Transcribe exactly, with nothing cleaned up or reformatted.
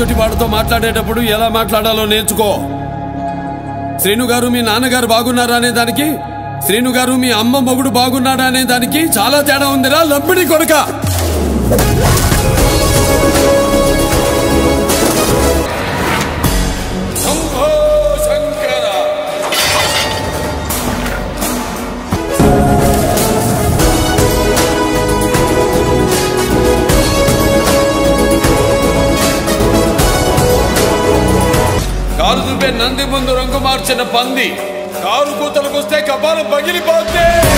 ఎదుటివాడితో మాట్లాడేటప్పుడు ఎలా మాట్లాడాలో నేర్చుకో. శ్రీను గారు మీ నాన్నగారు బాగున్నారా అనే దానికి, శ్రీను గారు మీ అమ్మ మొగుడు బాగున్నాడా అనే దానికి చాలా తేడా ఉందిరా లబ్బిడి కొడక. నంది ముందు రంగు మార్చిన పంది కారు కూతలకొస్తే కపాలం పగిలిపోతే